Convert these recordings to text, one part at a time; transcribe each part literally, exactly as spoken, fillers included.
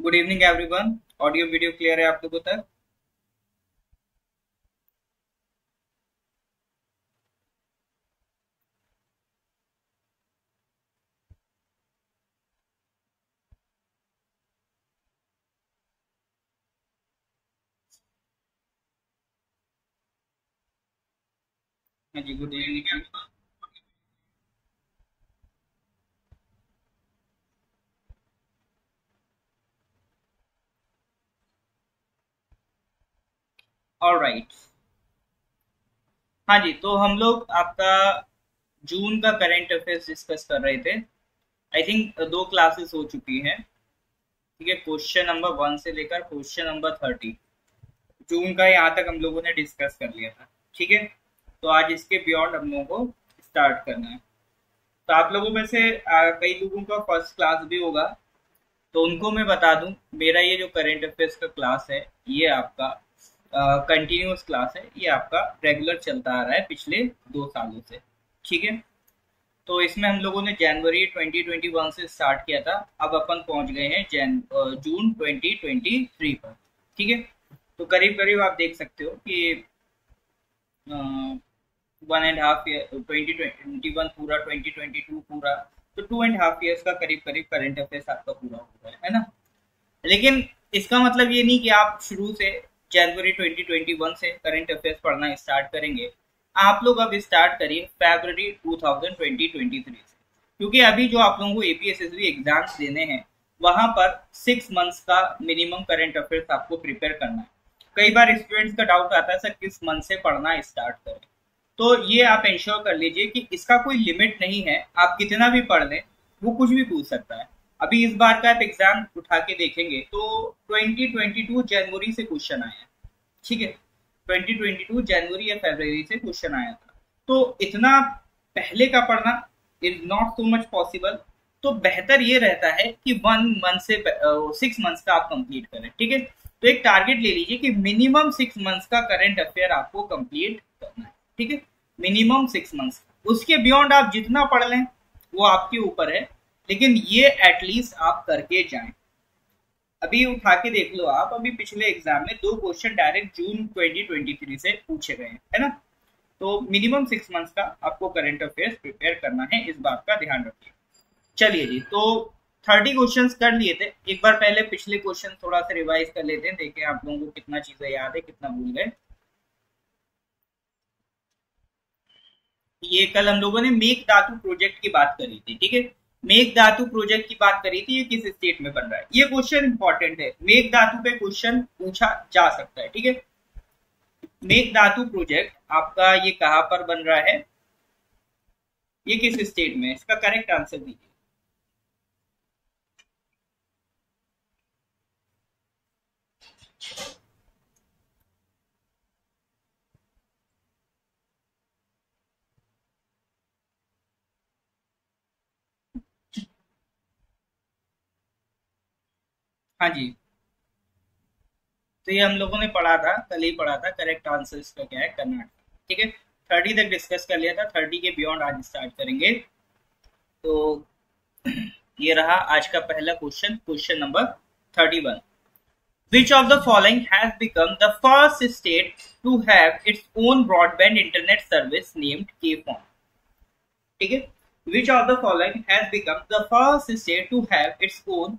Good evening everyone. Audio video clear है आप लोगों तक? हाँ जी, good evening everyone. All right, हाँ जी, तो हम लोग आपका जून का करेंट अफेयर्स डिस्कस कर रहे थे। आई थिंक दो क्लासेस हो चुकी हैं, ठीक है। क्वेश्चन नंबर वन से लेकर क्वेश्चन नंबर थर्टी जून का यहाँ तक हम लोगों ने डिस्कस कर लिया था, ठीक है। तो आज इसके बियॉन्ड हम लोगों को स्टार्ट करना है। तो आप लोगों में से आ, कई लोगों का फर्स्ट क्लास भी होगा, तो उनको मैं बता दूँ मेरा ये जो करेंट अफेयर्स का क्लास है ये आपका कंटिन्यूस uh, क्लास है, ये आपका रेगुलर चलता आ रहा है पिछले दो सालों से, ठीक है। तो इसमें हम लोगों ने जनवरी ट्वेंटी ट्वेंटी वन से स्टार्ट किया था, अब अपन पहुंच गए हैं जैन जून ट्वेंटी ट्वेंटी थ्री पर, ठीक है। तो करीब करीब आप देख सकते हो कि one and half year twenty twenty one पूरा, ट्वेंटी ट्वेंटी टू पूरा, तो टू एंड हाफ ईयर्स का करीब करीब करेंट अफेयर्स आपका पूरा हो गया है ना। लेकिन इसका मतलब ये नहीं कि आप शुरू से जनवरी ट्वेंटी ट्वेंटी वन से करंट अफेयर्स पढ़ना स्टार्ट करेंगे। आप लोग अब स्टार्ट करिए फरवरी ट्वेंटी ट्वेंटी थ्री से, क्योंकि अभी जो आप लोगों को A P S S B exams देने हैं वहां पर सिक्स मंथ्स का मिनिमम करंट अफेयर्स आपको प्रिपेयर करना है। कई बार स्टूडेंट्स का डाउट आता है सर किस मंथ से पढ़ना स्टार्ट करें, तो ये आप इंश्योर कर लीजिए कि इसका कोई लिमिट नहीं है, आप कितना भी पढ़ लें, वो कुछ भी पूछ सकता है। अभी इस बार का आप एग्जाम उठा के देखेंगे तो ट्वेंटी ट्वेंटी टू जनवरी से क्वेश्चन आया, ठीक है। ट्वेंटी ट्वेंटी टू जनवरी या फरवरी से क्वेश्चन आया था, तो इतना पहले का पढ़ना is not so much possible. तो बेहतर ये रहता है कि वन मंथ से सिक्स मंथ्स का आप कंप्लीट करें, ठीक है। तो एक टारगेट ले लीजिए कि मिनिमम सिक्स मंथ्स का करंट अफेयर आपको कंप्लीट करना है, ठीक है, मिनिमम सिक्स मंथ्स। उसके बियॉन्ड आप जितना पढ़ लें वो आपके ऊपर है, लेकिन ये एटलीस्ट आप करके जाएं। अभी उठा के देख लो आप, अभी पिछले एग्जाम में दो question direct June twenty twenty three से पूछे गए हैं, है ना। तो मिनिमम सिक्स मंथ्स का आपको करंट अफेयर्स प्रिपेयर करना है, इस बात का ध्यान रखिए। चलिए जी, तो थर्टी क्वेश्चंस कर लिए थे। एक बार पहले पिछले क्वेश्चन थोड़ा सा रिवाइज कर लेते हैं, देखें आप लोगों को कितना चीजें याद है कितना भूल गए। ये कल हम लोगों ने मेकदातु प्रोजेक्ट की बात करी थी, ठीक है। मेघधातु प्रोजेक्ट की बात करी थी, ये किस स्टेट में बन रहा है, ये क्वेश्चन इंपॉर्टेंट है। मेघधातु पे क्वेश्चन पूछा जा सकता है, ठीक है। मेघधातु प्रोजेक्ट आपका ये कहाँ पर बन रहा है, ये किस स्टेट में, इसका करेक्ट आंसर दीजिए। हाँ जी, तो ये हम लोगों ने पढ़ा था, कल ही पढ़ा था। करेक्ट आंसर इसका क्या है, कर्नाटक, ठीक है। थर्टी तक डिस्कस कर लिया था, थर्टी के बियॉन्ड आज स्टार्ट करेंगे। तो ये रहा आज का पहला question, question number thirty one. Which of the following has become the first state to have its own broadband internet service named K FON, ठीक है। Which of the following has become the first state to have its own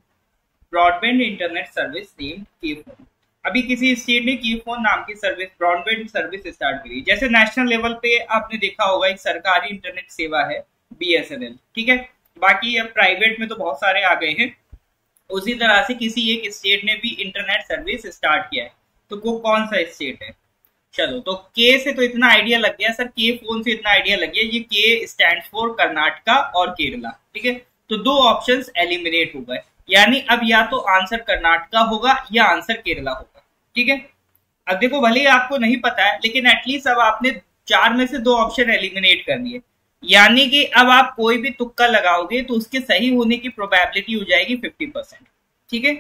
broadband internet service name K FON. अभी किसी state ने के phone नाम की service, broadband service start करी। जैसे नेशनल लेवल पे आपने देखा होगा एक सरकारी इंटरनेट सेवा है बी एस एन एल, ठीक है। बाकी अब प्राइवेट में तो बहुत सारे आ गए हैं। उसी तरह से किसी एक स्टेट ने भी इंटरनेट सर्विस स्टार्ट किया है, तो वो कौन सा स्टेट है। चलो, तो के से तो इतना आइडिया लग गया सर, के फोन से इतना आइडिया लग गया। ये के स्टैंड फॉर कर्नाटका और केरला, ठीक है। तो दो ऑप्शंस एलिमिनेट हो गए, यानी अब या तो आंसर कर्नाटका होगा या आंसर केरला होगा, ठीक है। अब देखो, भले ही आपको नहीं पता है, लेकिन एटलीस्ट अब आपने चार में से दो ऑप्शन एलिमिनेट कर दिए, यानी कि अब आप कोई भी तुक्का लगाओगे तो उसके सही होने की प्रोबेबिलिटी हो जाएगी फिफ्टी परसेंट, ठीक है।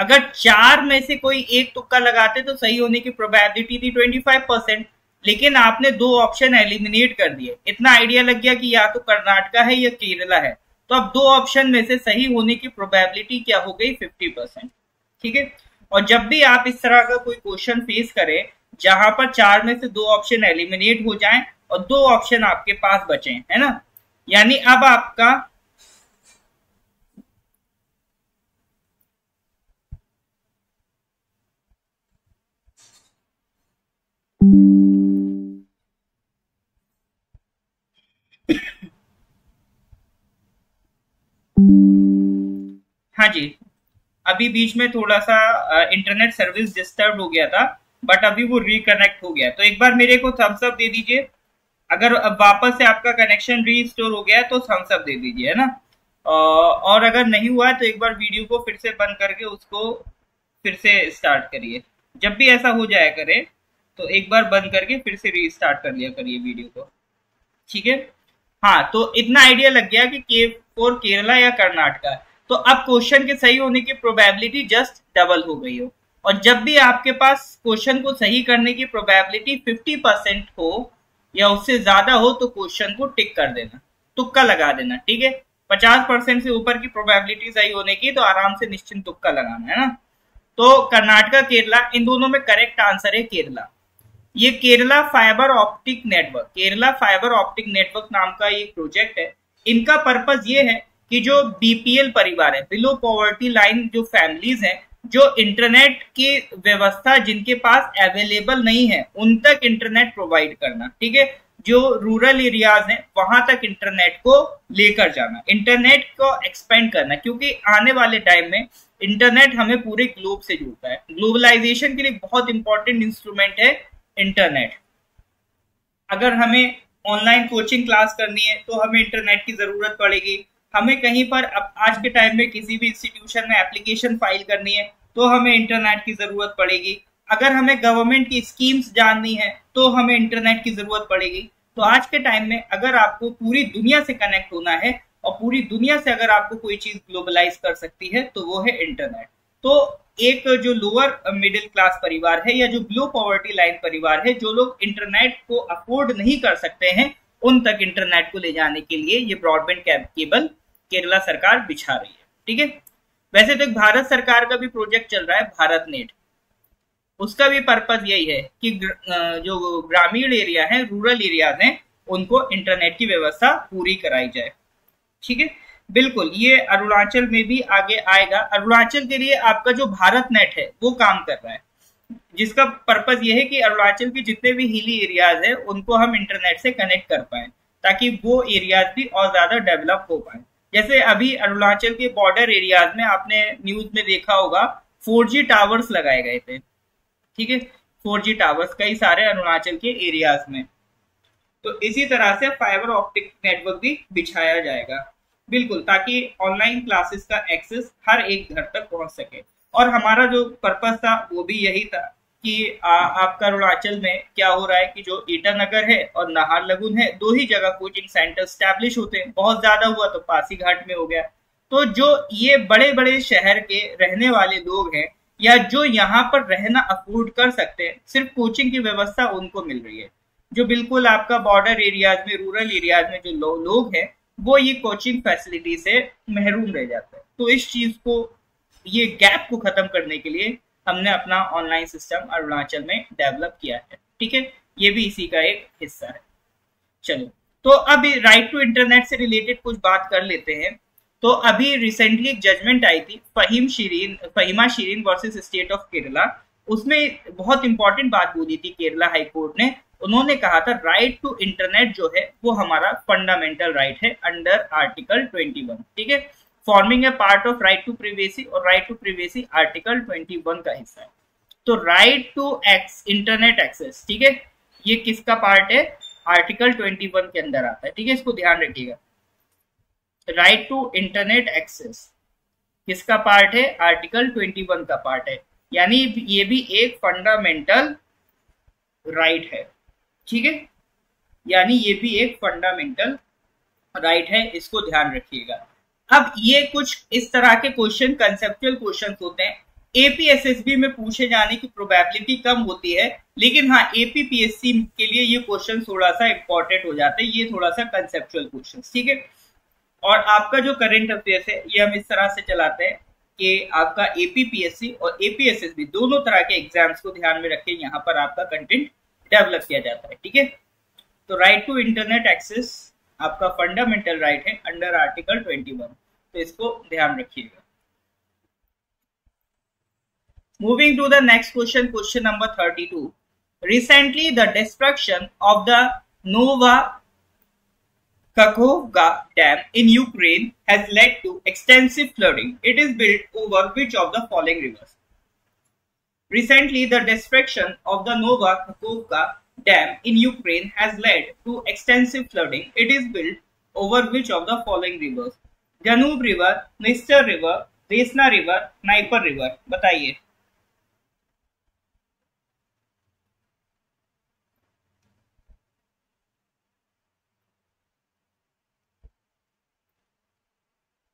अगर चार में से कोई एक तुक्का लगाते तो सही होने की प्रोबेबिलिटी थी ट्वेंटी फाइव परसेंट, लेकिन आपने दो ऑप्शन एलिमिनेट कर दिए। इतना आइडिया लग गया कि या तो कर्नाटका है या केरला है, तो अब दो ऑप्शन में से सही होने की प्रोबेबिलिटी क्या हो गई, फिफ्टी परसेंट, ठीक है। और जब भी आप इस तरह का कोई क्वेश्चन फेस करें जहां पर चार में से दो ऑप्शन एलिमिनेट हो जाएं और दो ऑप्शन आपके पास बचे, है ना, यानी अब आपका हाँ जी, अभी बीच में थोड़ा सा इंटरनेट सर्विस डिस्टर्ब हो गया था, बट अभी वो रिकनेक्ट हो गया। तो एक बार मेरे को थम्स अप दे दीजिए, अगर अब वापस से आपका कनेक्शन रीस्टोर हो गया तो थम्स अप दे दीजिए, है ना। और अगर नहीं हुआ तो एक बार वीडियो को फिर से बंद करके उसको फिर से स्टार्ट करिए। जब भी ऐसा हो जाया करे तो एक बार बंद करके फिर से रीस्टार्ट कर लिया करिए वीडियो को, ठीक है। हाँ, तो इतना आइडिया लग गया कि के फोर केरला या कर्नाटका। तो अब क्वेश्चन के सही होने की प्रोबेबिलिटी जस्ट डबल हो गई हो, और जब भी आपके पास क्वेश्चन को सही करने की प्रोबेबिलिटी पचास परसेंट हो या उससे ज्यादा हो तो क्वेश्चन को टिक कर देना, तुक्का लगा देना, ठीक है। पचास परसेंट से ऊपर की प्रोबेबिलिटी सही होने की तो आराम से निश्चिंत तुक्का लगाना, है ना। तो कर्नाटका केरला, इन दोनों में करेक्ट आंसर है केरला। ये Kerala fibre optic network, Kerala fibre optic network नाम का ये प्रोजेक्ट है। इनका पर्पज ये है कि जो बीपीएल परिवार है, बिलो पॉवर्टी लाइन जो फैमिलीज हैं, जो इंटरनेट की व्यवस्था जिनके पास अवेलेबल नहीं है उन तक इंटरनेट प्रोवाइड करना, ठीक है। जो रूरल एरियाज हैं वहां तक इंटरनेट को लेकर जाना, इंटरनेट को एक्सपेंड करना, क्योंकि आने वाले टाइम में इंटरनेट हमें पूरे ग्लोब से जोड़ता है। ग्लोबलाइजेशन के लिए बहुत इंपॉर्टेंट इंस्ट्रूमेंट है इंटरनेट। अगर हमें ऑनलाइन कोचिंग क्लास करनी है तो हमें इंटरनेट की जरूरत पड़ेगी, हमें कहीं पर अब आज के टाइम में किसी भी इंस्टीट्यूशन में एप्लीकेशन फाइल करनी है तो हमें इंटरनेट की जरूरत पड़ेगी, अगर हमें गवर्नमेंट की स्कीम्स जाननी है तो हमें इंटरनेट की जरूरत पड़ेगी। तो आज के टाइम में अगर आपको पूरी दुनिया से कनेक्ट होना है और पूरी दुनिया से अगर आपको कोई चीज ग्लोबलाइज कर सकती है तो वो है इंटरनेट। तो एक जो लोअर मिडिल क्लास परिवार है या जो बिलो पॉवर्टी लाइन परिवार है, जो लोग इंटरनेट को अफोर्ड नहीं कर सकते हैं उन तक इंटरनेट को ले जाने के लिए ये ब्रॉडबैंड केबल केरला सरकार बिछा रही है, ठीक है। वैसे तो एक भारत सरकार का भी प्रोजेक्ट चल रहा है भारत नेट, उसका भी पर्पज यही है कि जो ग्रामीण एरिया है, रूरल एरियाज हैं, उनको इंटरनेट की व्यवस्था पूरी कराई जाए, ठीक है। बिल्कुल, ये अरुणाचल में भी आगे आएगा। अरुणाचल के लिए आपका जो भारत नेट है वो काम कर रहा है, जिसका पर्पज ये है कि अरुणाचल के जितने भी हिली एरियाज हैं उनको हम इंटरनेट से कनेक्ट कर पाए, ताकि वो एरियाज भी और ज्यादा डेवलप हो पाए। जैसे अभी अरुणाचल के बॉर्डर एरियाज में आपने न्यूज में देखा होगा फोर जी टावर्स लगाए गए थे, ठीक है, फोर जी टावर्स कई सारे अरुणाचल के एरियाज में। तो इसी तरह से फाइबर ऑप्टिक नेटवर्क भी बिछाया जाएगा, बिल्कुल, ताकि ऑनलाइन क्लासेस का एक्सेस हर एक घर तक पहुंच सके। और हमारा जो पर्पस था वो भी यही था कि आ, आपका अरुणाचल में क्या हो रहा है कि जो ईटानगर है और नाहरलगुन है, दो ही जगह कोचिंग सेंटर स्टैब्लिश होते हैं, बहुत ज्यादा हुआ तो पासीघाट में हो गया। तो जो ये बड़े बड़े शहर के रहने वाले लोग हैं या जो यहाँ पर रहना अफोर्ड कर सकते हैं, सिर्फ कोचिंग की व्यवस्था उनको मिल रही है। जो बिल्कुल आपका बॉर्डर एरियाज में, रूरल एरियाज में जो लो, लोग हैं वो ये कोचिंग फैसिलिटी से महरूम रह जाता है। तो इस चीज को, ये गैप को खत्म करने के लिए हमने अपना ऑनलाइन सिस्टम अरुणाचल में डेवलप किया है, ठीक है, ये भी इसी का एक हिस्सा है। चलो, तो अब राइट टू इंटरनेट से रिलेटेड कुछ बात कर लेते हैं। तो अभी रिसेंटली एक जजमेंट आई थी Faheem Shirin Faheema Shirin versus state of Kerala. उसमें बहुत इंपॉर्टेंट बात बोली थी केरला हाईकोर्ट ने। उन्होंने कहा था राइट टू इंटरनेट जो है वो हमारा फंडामेंटल राइट है अंडर आर्टिकल इक्कीस, ठीक है, forming a part of right to privacy, और राइट टू प्राइवेसी आर्टिकल इक्कीस का हिस्सा है। तो राइट टू इंटरनेट एक्सेस, ठीक है, ये किसका पार्ट है, आर्टिकल इक्कीस के अंदर आता है, ठीक है, इसको ध्यान रखिएगा। राइट टू इंटरनेट एक्सेस किसका पार्ट है, आर्टिकल इक्कीस का पार्ट है, यानी ये भी एक फंडामेंटल राइट है, ठीक है, यानी ये भी एक फंडामेंटल राइट है, इसको ध्यान रखिएगा। अब ये कुछ इस तरह के क्वेश्चन कंसेप्चुअल क्वेश्चन होते हैं, एपीएसएसबी में पूछे जाने की प्रोबेबिलिटी कम होती है, लेकिन हाँ एपीपीएससी के लिए ये क्वेश्चन थोड़ा सा इंपॉर्टेंट हो जाते हैं, ये थोड़ा सा कंसेप्चुअल क्वेश्चन, ठीक है। और आपका जो करंट अफेयर्स है ये हम इस तरह से चलाते हैं कि आपका एपीपीएससी और एपीएसएसबी दोनों तरह के एग्जाम्स को ध्यान में रखें यहाँ पर आपका कंटेंट डेवलप किया जाता है। ठीक है, तो राइट टू इंटरनेट एक्सेस आपका फंडामेंटल राइट है अंडर आर्टिकल ट्वेंटी वन, तो इसको ध्यान रखिएगा। Moving to the next question, question number thirty two. Recently the destruction of the Novokakhovka dam in Ukraine has led to extensive flooding. It is built over which of the following rivers? Recently, the destruction of the Novokakhovka dam in Ukraine has led to extensive flooding. It is built over which of the following rivers? Danube River, Dnieper River, Desna River, Dnieper River. बताइए।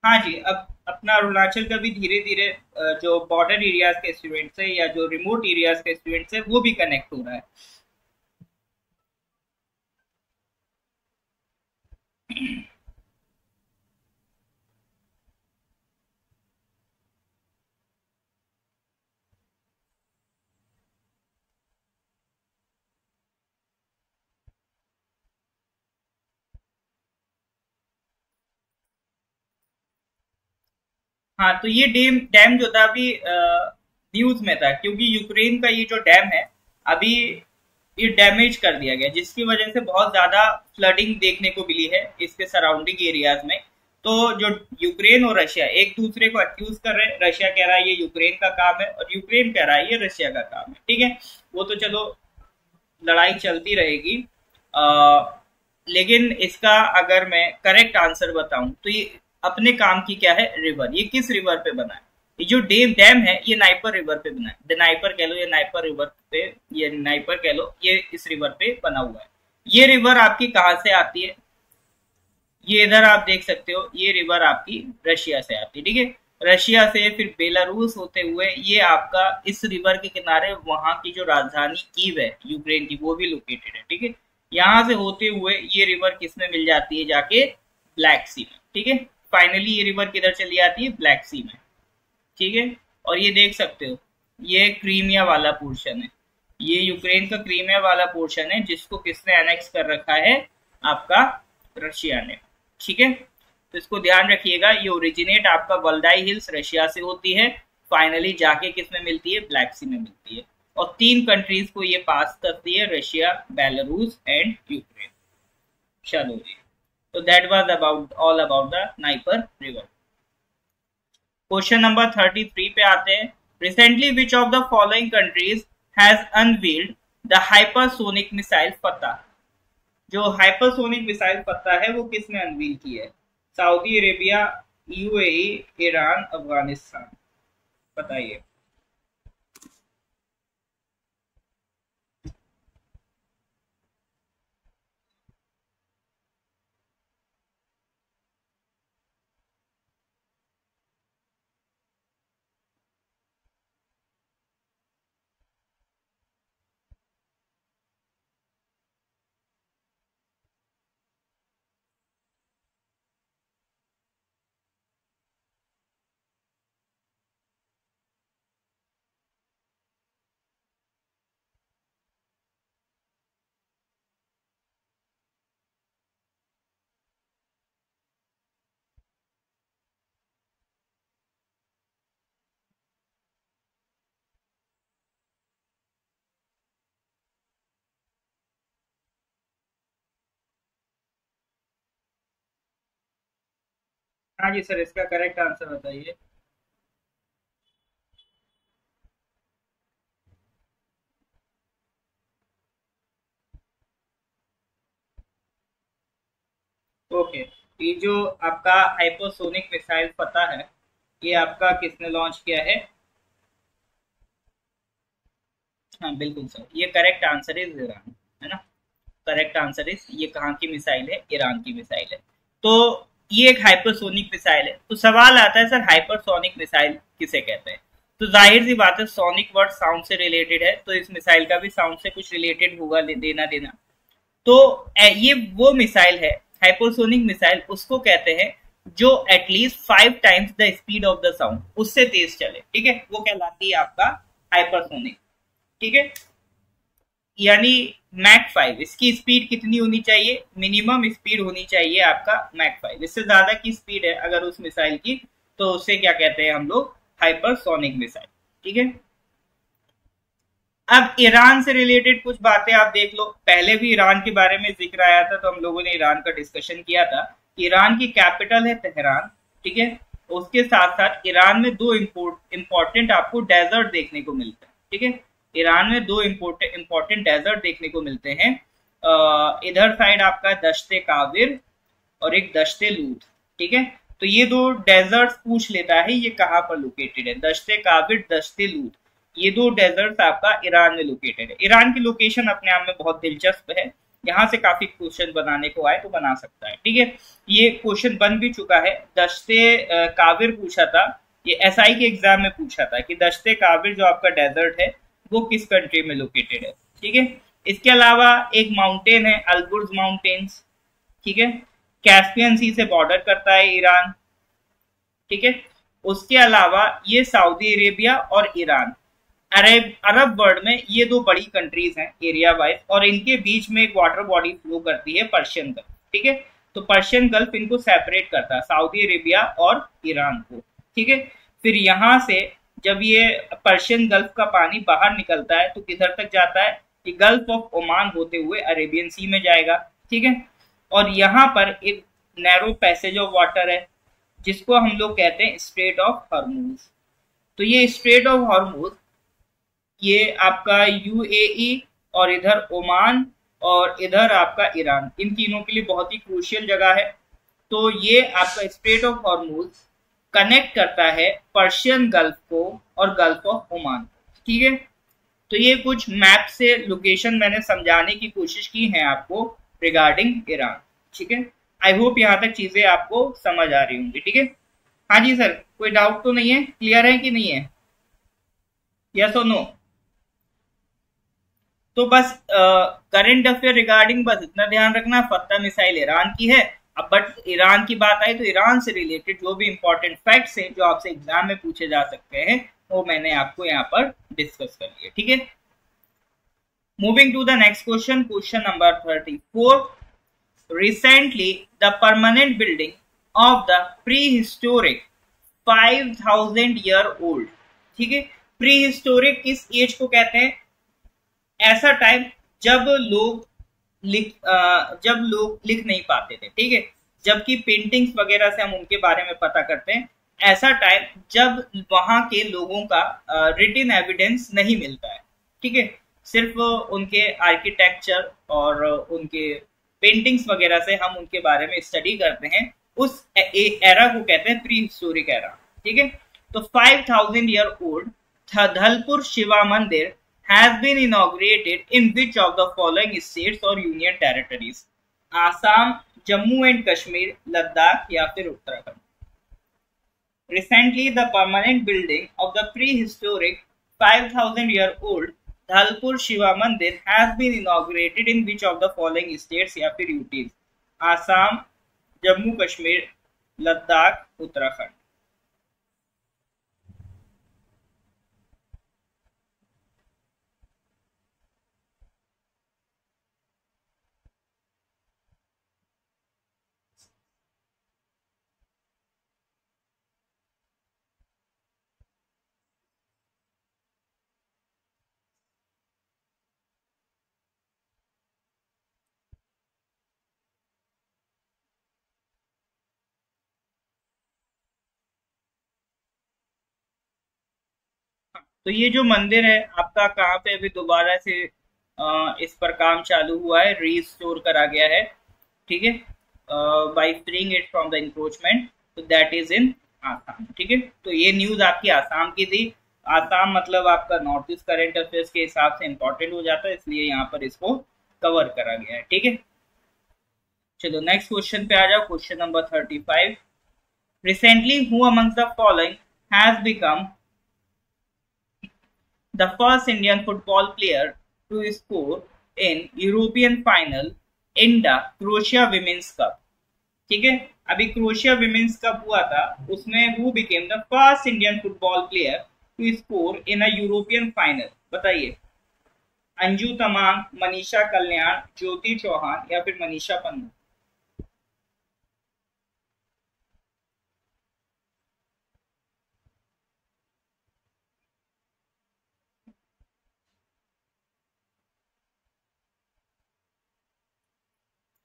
हाँ जी, अब अपना अरुणाचल का भी धीरे धीरे जो border areas के स्टूडेंट्स हैं या जो रिमोट एरियाज के स्टूडेंट्स हैं वो भी कनेक्ट हो रहा है। हाँ, तो ये डैम डैम जो था अभी न्यूज में था, क्योंकि यूक्रेन का ये जो डैम है अभी ये डैमेज कर दिया गया, जिसकी वजह से बहुत ज्यादा फ्लडिंग देखने को मिली है इसके सराउंडिंग एरियाज में। तो जो यूक्रेन और रशिया एक दूसरे को एक्यूज कर रहे हैं, रशिया कह रहा है ये यूक्रेन का काम है और यूक्रेन कह रहा है ये रशिया का काम है। ठीक है, वो तो चलो लड़ाई चलती रहेगी, आ, लेकिन इसका अगर मैं करेक्ट आंसर बताऊं तो ये अपने काम की क्या है रिवर, ये किस रिवर पे बना है? ये जो डैम डैम है ये नाइपर रिवर पे बना है, नाइपर कह लो या नाइपर रिवर पे, ये नाइपर कह लो, ये इस रिवर पे बना हुआ है। ये रिवर आपकी कहाँ से आती है? ये इधर आप देख सकते हो, ये रिवर आपकी रशिया से आती है। ठीक है, रशिया से फिर बेलारूस होते हुए ये आपका इस रिवर के किनारे वहां की जो राजधानी कीव है यूक्रेन की वो भी लोकेटेड है। ठीक है, यहाँ से होते हुए ये रिवर किसमें मिल जाती है जाके? ब्लैक सी में। ठीक है, फाइनली ये रिवर किधर चली जाती है? ब्लैक सी में। ठीक है, और ये देख सकते हो ये क्रीमिया वाला पोर्शन है, ये यूक्रेन का क्रीमिया वाला पोर्शन है जिसको किसने एनेक्स कर रखा है? आपका रशिया ने। ठीक है, तो इसको ध्यान रखिएगा, ये ओरिजिनेट आपका वल्दाई हिल्स रशिया से होती है, फाइनली जाके किसमें मिलती है? ब्लैक सी में मिलती है, और तीन कंट्रीज को ये पास करती है, रशिया, बेलारूस एंड यूक्रेन। चलो जी, so that was about all about the Dnieper river. Question number thirty three पे आते हैं। Recently which of the following countries has unveiled the hypersonic missile Fatah? जो hypersonic missile Fatah है वो किसने unveil की है? Saudi Arabia, UAE, Iran, Afghanistan, बताइए। हाँ जी सर, इसका करेक्ट आंसर बताइए। ओके, ये जो आपका हाइपरसोनिक मिसाइल पता है ये आपका किसने लॉन्च किया है? हाँ बिल्कुल सर, ये करेक्ट आंसर इज ईरान है ना, करेक्ट आंसर इज, ये कहाँ की मिसाइल है? ईरान की मिसाइल है। तो ये एक हाइपरसोनिक मिसाइल है। तो सवाल आता है सर हाइपरसोनिक मिसाइल किसे कहते हैं? तो जाहिर सी बात है सोनिक वर्ड साउंड से रिलेटेड है, तो इस मिसाइल का भी साउंड से कुछ रिलेटेड होगा, देना देना। तो ये वो मिसाइल है हाइपरसोनिक मिसाइल, उसको कहते हैं जो at least five times the speed of the sound, उससे तेज चले, ठीक है, वो कहलाती है आपका हाइपरसोनिक, ठीक है। यानी मैक फाइव, इसकी स्पीड कितनी होनी चाहिए? मिनिमम स्पीड होनी चाहिए आपका मैक फाइव। इससे ज्यादा की स्पीड है अगर उस मिसाइल की, तो उसे क्या कहते हैं हम लोग? हाइपरसोनिक मिसाइल, ठीक है। अब ईरान से रिलेटेड कुछ बातें आप देख लो। पहले भी ईरान के बारे में जिक्र आया था, तो हम लोगों ने ईरान का डिस्कशन किया था। ईरान की कैपिटल है तेहरान, ठीक है। उसके साथ साथ ईरान में दो इम्पोर्टेंट आपको डेजर्ट देखने को मिलता है, ठीक है। ईरान में दो इम्पोर्टेंट इम्पोर्टेंट डेजर्ट देखने को मिलते हैं। इधर साइड आपका दश्ते काविर और एक दश्ते लूत, ठीक है। तो ये दो डेजर्ट्स पूछ लेता है, ये कहाँ पर लोकेटेड है? दश्ते काविर, दश्ते लूत, ये दो डेजर्ट्स आपका ईरान में लोकेटेड है। ईरान की लोकेशन अपने आप में बहुत दिलचस्प है, यहाँ से काफी क्वेश्चन बनाने को आए तो बना सकता है, ठीक है। ये क्वेश्चन बन भी चुका है, दश्ते काविर पूछा था, ये एसआई के एग्जाम में पूछा था कि दश्ते काविर जो आपका डेजर्ट है वो किस कंट्री में लोकेटेड है, ठीक है। इसके अलावा एक माउंटेन है अलबुर्ज माउंटेन्स, ठीक है, कैस्पियन सी से बॉर्डर करता है ईरान, ठीक है। उसके अलावा ये सऊदी अरेबिया और ईरान, अरब अरब वर्ल्ड में ये दो बड़ी कंट्रीज हैं एरिया वाइज, और इनके बीच में एक वाटर बॉडी फ्लो करती है पर्शियन गल्फ, ठीक है। तो पर्शियन गल्फ इनको सेपरेट करता है सऊदी अरेबिया और ईरान को, ठीक है। फिर यहाँ से जब ये पर्शियन गल्फ का पानी बाहर निकलता है तो किधर तक जाता है? कि गल्फ ऑफ ओमान होते हुए अरेबियन सी में जाएगा, ठीक है। और यहाँ पर एक नैरो पैसेज ऑफ वाटर है जिसको हम लोग कहते हैं स्ट्रेट ऑफ हॉर्मूज। तो ये स्ट्रेट ऑफ हॉर्मूज ये आपका यूएई और इधर ओमान और इधर आपका ईरान, इन तीनों के लिए बहुत ही क्रूशियल जगह है। तो ये आपका स्ट्रेट ऑफ हॉर्मूज कनेक्ट करता है पर्शियन गल्फ को और गल्फ ऑफ ओमान, ठीक है। तो ये कुछ मैप से लोकेशन मैंने समझाने की कोशिश की है आपको रिगार्डिंग ईरान, ठीक है। आई होप यहाँ तक चीजें आपको समझ आ रही होंगी, ठीक है। हाँ जी सर, कोई डाउट तो नहीं है? क्लियर है कि नहीं है? यस और नो? तो बस करंट अफेयर रिगार्डिंग बस इतना ध्यान रखना, फत्ता मिसाइल ईरान की है। अब बट ईरान की बात आई तो ईरान से रिलेटेड जो भी इंपॉर्टेंट फैक्ट्स हैं जो आपसे एग्जाम में पूछे जा सकते हैं वो मैंने आपको यहाँ पर डिस्कस कर लिया, ठीक है। Moving to the next question, question number thirty four. Recently the permanent building of the pre historic five thousand year old, ठीक है। प्री हिस्टोरिक किस एज को कहते हैं? ऐसा टाइम जब लोग लिख आ, जब लोग लिख नहीं पाते थे, ठीक है, जबकि पेंटिंग्स वगैरह से हम उनके बारे में पता करते हैं। ऐसा टाइम जब वहां के लोगों का रिटन एविडेंस नहीं मिलता है, ठीक है, सिर्फ उनके आर्किटेक्चर और उनके पेंटिंग्स वगैरह से हम उनके बारे में स्टडी करते हैं, उस एरा को कहते हैं प्री हिस्टोरिक एरा, ठीक है। तो five thousand year old Dhalpur Shiva mandir has been inaugurated in which of the following states or union territories? Assam, Jammu and Kashmir, Ladakh या फिर Uttarakhand. Recently, the permanent building of the prehistoric five thousand year old Dhalpur Shiva Mandir has been inaugurated in which of the following states या फिर U Ts? Assam, Jammu Kashmir, Ladakh, Uttarakhand. तो ये जो मंदिर है आपका कहाँ पे अभी दोबारा से आ, इस पर काम चालू हुआ है, रीस्टोर करा गया है, ठीक है, by freeing it from the encroachment, तो दैट इज इन आसाम, ठीक है। तो ये न्यूज आपकी आसाम की थी। आसाम मतलब आपका नॉर्थ ईस्ट करंट अफेयर्स के हिसाब से इंपॉर्टेंट हो जाता है, इसलिए यहाँ पर इसको कवर करा गया है, ठीक है। चलो नेक्स्ट क्वेश्चन पे आ जाओ, question number thirty five. Recently who amongst the following has become the first Indian football player to score in European final in the Croatia Women's Cup, ठीक है। अभी क्रोएशिया विमेन्स कप हुआ था उसमें who became the first Indian football player to score in a European final? बताइए, अंजू तमांग, मनीषा कल्याण, ज्योति चौहान या फिर मनीषा पन्नू?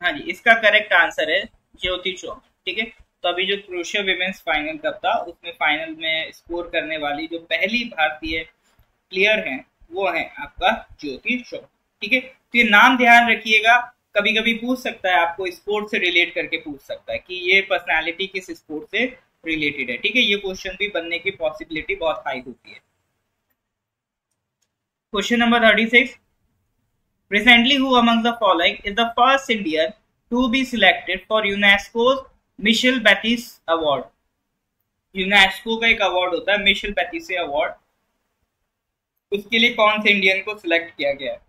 हाँ जी, इसका करेक्ट आंसर है ज्योति चौहान। ठीक है, तो अभी जो क्रोएशिया विमेन्स फाइनल कप था उसमें फाइनल में स्कोर करने वाली जो पहली भारतीय प्लेयर हैं वो है आपका ज्योति चौहान। ठीक है, तो ये नाम ध्यान रखिएगा, कभी कभी पूछ सकता है, आपको स्पोर्ट से रिलेट करके पूछ सकता है कि ये पर्सनैलिटी किस स्पोर्ट से रिलेटेड है। ठीक है, ये क्वेश्चन भी बनने की पॉसिबिलिटी बहुत हाई होती है। Question number thirty six, recently who among the following is the first Indian to be selected for UNESCO's Michel Batissier Award? UNESCO का एक अवार्ड होता है मिशेल बैटिसे अवार्ड, उसके लिए कौन से इंडियन को सिलेक्ट किया गया है?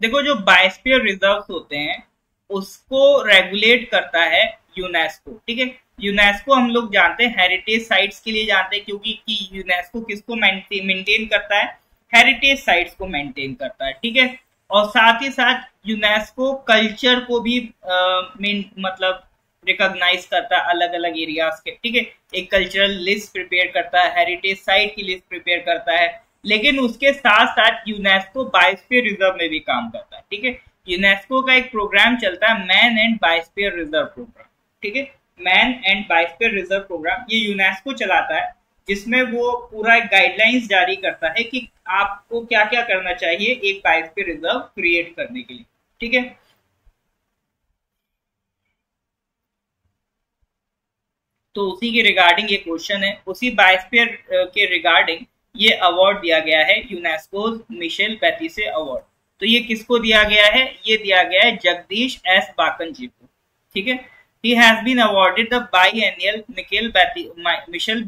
देखो, जो बायोस्फीयर रिजर्व्स होते हैं उसको रेगुलेट करता है यूनेस्को। ठीक है, यूनेस्को हम लोग जानते हैं हेरिटेज साइट्स के लिए जानते हैं, क्योंकि कि यूनेस्को किसको मेंटेन करता है? हेरिटेज साइट्स को मेंटेन करता है। ठीक है, और साथ ही साथ यूनेस्को कल्चर को भी आ, मतलब रिकॉग्नाइज करता है अलग अलग एरियाज के। ठीक है, एक कल्चरल लिस्ट प्रिपेयर करता है, हेरिटेज साइट की लिस्ट प्रिपेयर करता है, लेकिन उसके साथ साथ यूनेस्को बायोस्फीयर रिजर्व में भी काम करता है। ठीक है, यूनेस्को का एक प्रोग्राम चलता है man and biosphere reserve programme. ठीक है, man and biosphere reserve programme ये यूनेस्को चलाता है, जिसमें वो पूरा एक गाइडलाइंस जारी करता है कि आपको क्या क्या करना चाहिए एक बायोस्फीयर रिजर्व क्रिएट करने के लिए। ठीक है, तो उसी के रिगार्डिंग ये क्वेश्चन है, उसी बायोस्फीयर के रिगार्डिंग ये अवार्ड दिया गया है यूनेस्को मिशेल बैटिसे अवार्ड। तो ये किसको दिया गया है? ये दिया गया है जगदीश एस बाकन जी को। ठीक है, He has been awarded the biennial Michel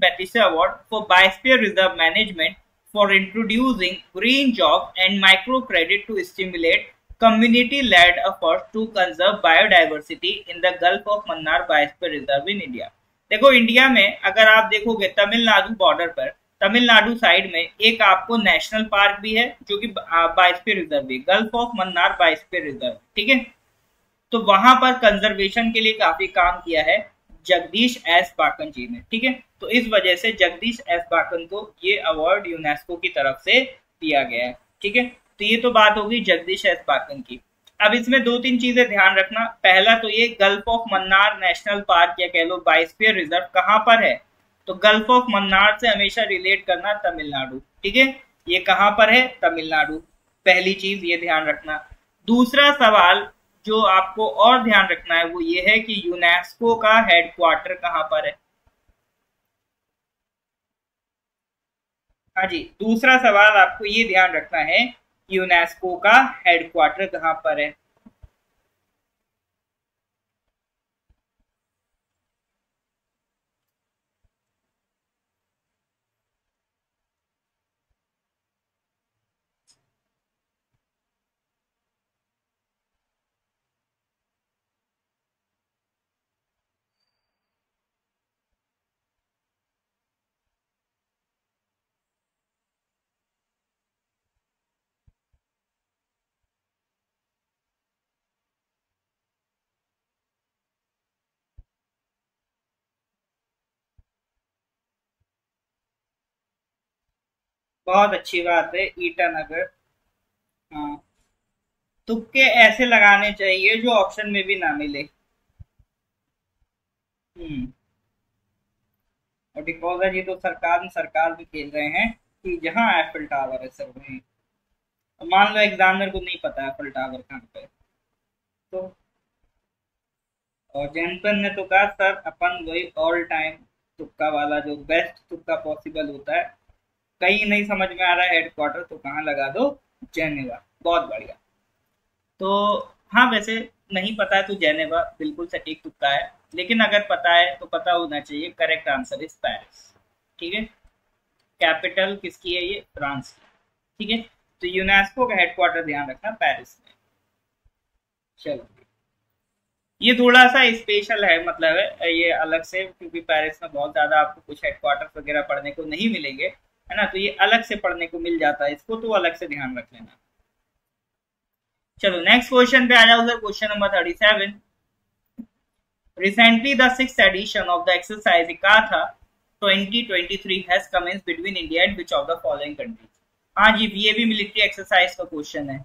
Battissier Award for Biosphere Reserve Management for introducing green jobs and micro credit to stimulate community-led efforts to conserve biodiversity in the Gulf of Mannar Biosphere Reserve in India. देखो, India में अगर आप देखोगे Tamil Nadu border पर, Tamil Nadu side में एक आपको national park भी है जो कि बायोस्फीयर रिजर्व भी, gulf of Mannar biosphere reserve. ठीक है, तो वहां पर कंजर्वेशन के लिए काफी काम किया है जगदीश एस बाकन जी ने। ठीक है, तो इस वजह से जगदीश एस बाकन को ये अवार्ड यूनेस्को की तरफ से दिया गया है। ठीक है, तो ये तो बात होगी जगदीश एस बाकन की। अब इसमें दो तीन चीजें ध्यान रखना, पहला तो ये gulf of Mannar national park या कह लो बायोस्फीयर रिजर्व कहाँ पर है, तो गल्फ ऑफ मन्नार से हमेशा रिलेट करना तमिलनाडु। ठीक है, ये कहाँ पर है? तमिलनाडु, पहली चीज ये ध्यान रखना। दूसरा सवाल जो आपको और ध्यान रखना है वो ये है कि यूनेस्को का हेडक्वार्टर कहाँ पर है। हाँ जी, दूसरा सवाल आपको ये ध्यान रखना है यूनेस्को का हेडक्वार्टर कहाँ पर है। बहुत अच्छी बात है, ईटानगर। हाँ, तुक्के ऐसे लगाने चाहिए जो ऑप्शन में भी ना मिले। और डिकोजा जी तो सरकार में सरकार भी खेल रहे हैं कि जहाँ एफिल टावर है सर वहीं, मान लो एग्जामिनर को नहीं पता एफिल टावर कहाँ पे, तो और जैनपन ने तो कहा सर अपन वही ऑल टाइम तुक्का वाला जो बेस्ट तुक्का पॉसिबल होता है, कहीं नहीं समझ में आ रहा है हेडक्वार्टर तो कहाँ लगा दो, जेनेवा। बहुत बढ़िया। तो हाँ, वैसे नहीं पता है तो जेनेवा बिल्कुल सटीक तुक्का है, लेकिन अगर पता है तो पता होना चाहिए। Correct answer is Paris. ठीक है, कैपिटल किसकी है? ये फ्रांस की। ठीक है, तो यूनेस्को का हेडक्वार्टर ध्यान रखना पेरिस में। चलो ये थोड़ा सा स्पेशल है, मतलब है ये अलग से, क्योंकि पेरिस में बहुत ज्यादा आपको कुछ हेडक्वार्टर्स वगैरह पढ़ने को नहीं मिलेंगे, है ना, तो ये अलग से पढ़ने को मिल जाता है, इसको तो अलग से ध्यान रख लेना। चलो नेक्स्ट क्वेश्चन पे आ जाओ सर, question number thirty seven. Recently the sixth edition of the exercise Ikatha twenty twenty-three has commenced between India and which of the following countries? हाँ जी, ये भी मिलिट्री एक्सरसाइज का क्वेश्चन है।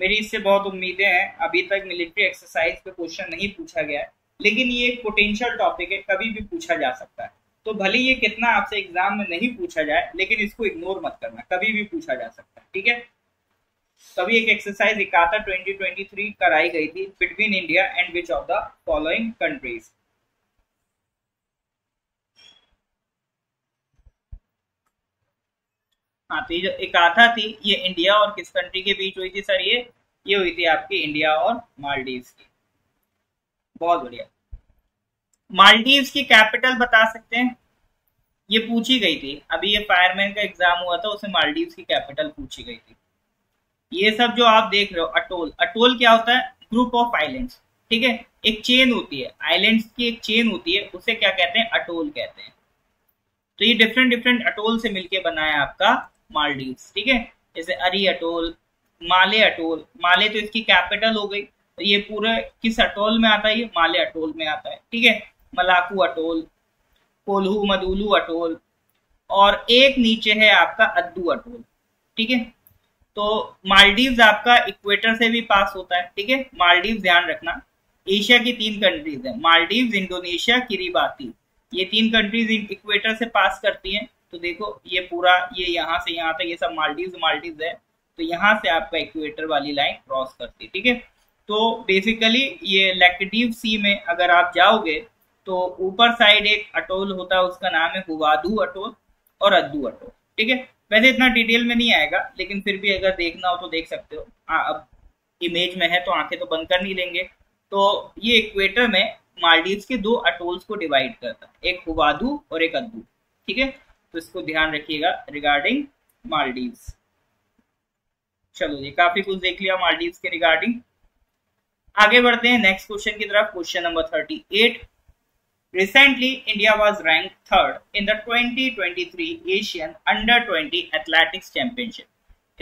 मेरी इससे बहुत उम्मीदें हैं, अभी तक मिलिट्री एक्सरसाइज पे क्वेश्चन नहीं पूछा गया है, लेकिन ये एक पोटेंशियल टॉपिक है, कभी भी पूछा जा सकता है, तो भले ये कितना आपसे एग्जाम में नहीं पूछा जाए, लेकिन इसको इग्नोर मत करना, कभी भी पूछा जा सकता है, ठीक है। तभी एक एक्सरसाइज इकाता ट्वेंटी ट्वेंटी थ्री कराई गई थी between India and which of the following countries. हाँ, तो ये जो इकाथा थी ये इंडिया और किस कंट्री के बीच हुई थी सर? ये ये हुई थी आपकी इंडिया और मालदीव्स की। बहुत बढ़िया। मालदीव्स की कैपिटल बता सकते हैं? ये पूछी गई थी, अभी ये फायरमैन का एग्जाम हुआ था, उसमें मालदीव्स की कैपिटल पूछी गई थी। ये सब जो आप देख रहे हो अटोल, अटोल क्या होता है? ग्रुप ऑफ आइलैंड्स, ठीक है, एक चेन होती है, आइलैंड्स की एक चेन होती है, उसे क्या कहते हैं? अटोल कहते हैं। तो ये डिफरेंट डिफरेंट अटोल से मिलके बना है आपका मालदीव्स, ठीक है। जैसे अरी अटोल, माले अटोल, माले तो इसकी कैपिटल हो गई, तो ये पूरा किस अटोल में आता है? ये माले अटोल में आता है, ठीक है। मलाकू अटोल, कोल्हू मदुलू अटोल, और एक नीचे है आपका अद्दू अटोल, ठीक है। तो मालदीव्स आपका इक्वेटर से भी पास होता है, ठीक है। मालदीव्स ध्यान रखना, एशिया की तीन कंट्रीज है मालदीव्स, इंडोनेशिया, किरीबाती, ये तीन कंट्रीज इक्वेटर से पास करती हैं। तो देखो ये पूरा, ये यहाँ से यहाँ तक ये सब मालदीव्स मालदीव्स है, तो यहाँ से आपका इक्वेटर वाली लाइन क्रॉस करती है, ठीक है। तो बेसिकली ये लैकदीव सी में अगर आप जाओगे तो ऊपर साइड एक अटोल होता है, उसका नाम है गुवादू अटोल और अद्दू अटोल, ठीक है। वैसे इतना डिटेल में नहीं आएगा, लेकिन फिर भी अगर देखना हो तो देख सकते हो। आ, अब इमेज में है तो आंखें तो बंद कर नहीं लेंगे। तो ये इक्वेटर में मालदीव्स के दो अटोल्स को डिवाइड करता है, एक हुवादू और एक अद्दू, ठीक है। तो इसको ध्यान रखिएगा रिगार्डिंग मालदीव्स। चलो ये काफी कुछ देख लिया मालदीव्स के रिगार्डिंग। आगे बढ़ते हैं नेक्स्ट क्वेश्चन की तरफ, question number thirty eight. Recently, India was ranked third in the twenty twenty-three Asian Under twenty Athletics Championship.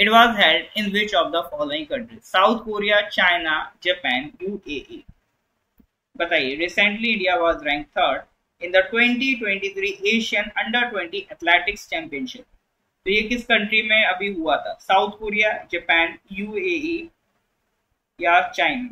It was held in which of the following countries? South Korea, China, Japan, U A E. बताइए, recently India was ranked third in the twenty twenty-three Asian Under twenty Athletics Championship. तो ये किस country में अभी हुआ था? South Korea, Japan, U A E या China?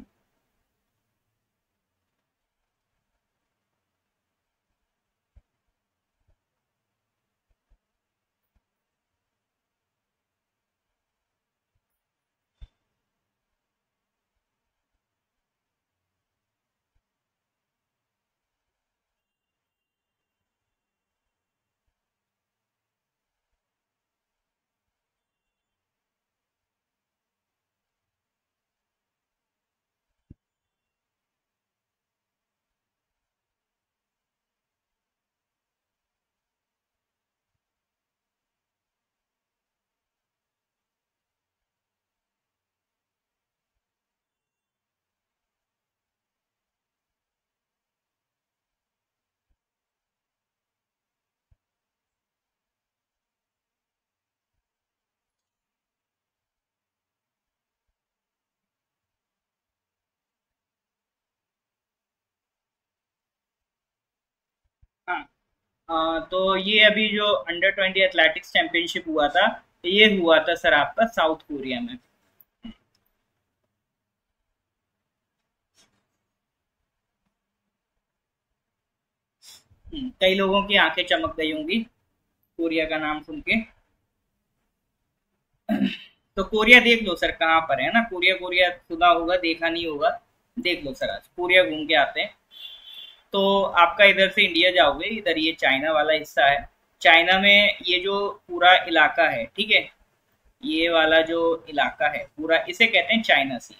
हाँ, तो ये अभी जो अंडर ट्वेंटी एथलेटिक्स चैंपियनशिप हुआ था, ये हुआ था सर आपका साउथ कोरिया में। कई लोगों की आंखें चमक गई होंगी कोरिया का नाम सुन के। तो कोरिया देख लो सर कहाँ पर है ना, कोरिया कोरिया सुना होगा, देखा नहीं होगा, देख लो सर, आज कोरिया घूम के आते हैं। तो आपका इधर से इंडिया जाओगे, इधर ये चाइना वाला हिस्सा है, चाइना में ये जो पूरा इलाका है, ठीक है, ये वाला जो इलाका है पूरा, इसे कहते हैं चाइना सी।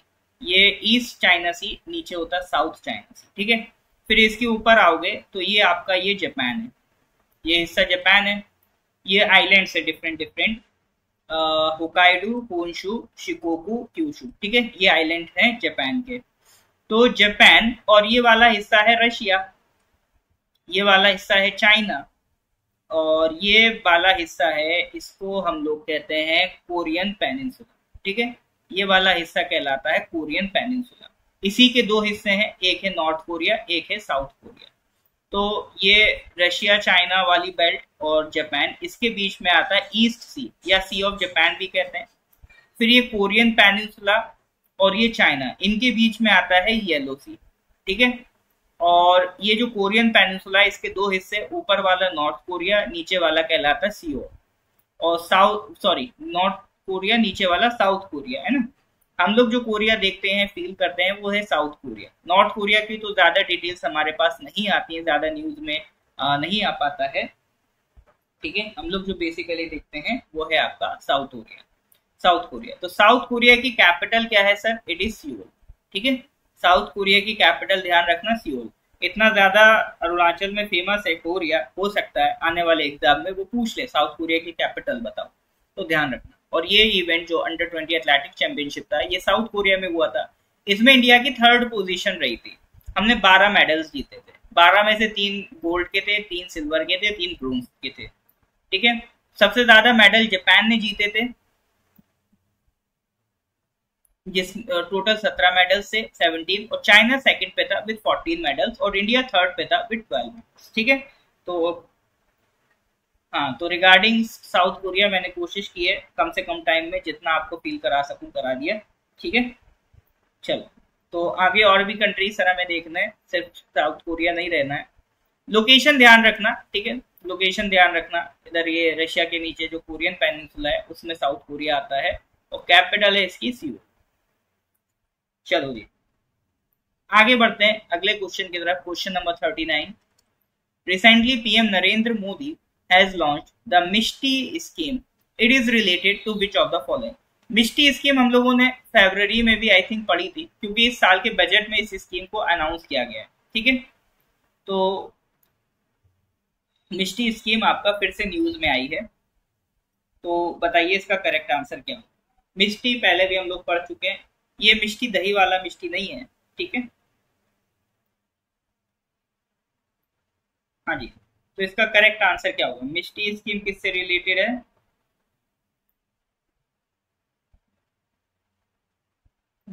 ये ईस्ट चाइना सी, नीचे होता है साउथ चाइना सी, ठीक है। फिर इसके ऊपर आओगे तो ये आपका ये जापान है, ये हिस्सा जापान है। ये आइलैंड्स है different different, Hokkaido, Honshu, Shikoku, Kyushu, ठीक है, ये आइलैंड है जापान के। तो जापान, और ये वाला हिस्सा है रशिया, ये वाला हिस्सा है चाइना, और ये वाला हिस्सा है, इसको हम लोग कहते हैं कोरियन पेनिनसुला। ठीक है, ये वाला हिस्सा कहलाता है कोरियन पेनिनसुला। इसी के दो हिस्से हैं, एक है नॉर्थ कोरिया, एक है साउथ कोरिया। तो ये रशिया चाइना वाली बेल्ट और जापान, इसके बीच में आता है ईस्ट सी या सी ऑफ जापान भी कहते हैं। फिर ये कोरियन पेनिनसुला और ये चाइना, इनके बीच में आता है येलो सी। ठीक है, और ये जो कोरियन पेनिनसुला है इसके दो हिस्से, ऊपर वाला नॉर्थ कोरिया, नीचे वाला कहलाता है सीओ, और साउथ सॉरी नॉर्थ कोरिया, नीचे वाला साउथ कोरिया, है ना। हम लोग जो कोरिया देखते हैं, फील करते हैं, वो है साउथ कोरिया। नॉर्थ कोरिया की तो ज़्यादा डिटेल्स हमारे पास नहीं आती है, ज़्यादा न्यूज़ में आ, नहीं आ पाता है। ठीक है, हम लोग जो बेसिकली देखते हैं वो है आपका साउथ कोरिया, साउथ कोरिया। तो साउथ कोरिया की कैपिटल क्या है सर? It is Seoul. ठीक है, साउथ कोरिया की कैपिटल ध्यान रखना सियोल। इतना ज़्यादा अरुणाचल में फेमस है कोरिया, हो सकता है आने वाले एग्जाम में वो पूछ ले साउथ कोरिया की कैपिटल बताओ, तो ध्यान रखना। और ये इवेंट जो अंडर ट्वेंटी एथलेटिक चैंपियनशिप था, ये साउथ कोरिया में हुआ था। इसमें इंडिया की थर्ड पोजीशन रही थी, हमने बारह मेडल्स जीते थे, बारह में से तीन गोल्ड के थे, तीन सिल्वर के थे, तीन ब्रोंज के थे। ठीक है, सबसे ज्यादा मेडल जापान ने जीते थे, जिस टोटल सत्रह मेडल्स थे, सेवनटीन, और चाइना सेकंड पे था विद फोर्टीन मेडल्स, और इंडिया थर्ड पे था विद ट्वेल्व मेडल्स। ठीक है, तो हाँ, तो रिगार्डिंग साउथ कोरिया मैंने कोशिश की है कम से कम टाइम में जितना आपको फील करा सकूं करा दिया। ठीक है, चलो तो आगे और भी कंट्रीज सारा में देखना है, सिर्फ साउथ कोरिया नहीं रहना है। लोकेशन ध्यान रखना, ठीक है, लोकेशन ध्यान रखना। इधर ये रशिया के नीचे जो कोरियन पेनिनसुला है उसमें साउथ कोरिया आता है, और कैपिटल है इसकी सियोल। चलो जी, आगे बढ़ते हैं अगले क्वेश्चन की तरफ। Question number thirty nine, recently PM Narendra Modi has launched the MISHTI scheme. It is related to which of the following? MISHTI scheme हम लोगों ने फरवरी में भी आई थिंक पढ़ी थी, क्योंकि इस साल के बजट में इस स्कीम को अनाउंस किया गया है। ठीक है, तो मिस्टी स्कीम आपका फिर से न्यूज में आई है, तो बताइए इसका करेक्ट आंसर क्या होगा। मिस्टी पहले भी हम लोग पढ़ चुके हैं, ये मिस्टी दही वाला मिस्टी नहीं है। ठीक है, हाँ जी, तो इसका करेक्ट आंसर क्या होगा? मिस्टी स्कीम किससे रिलेटेड है?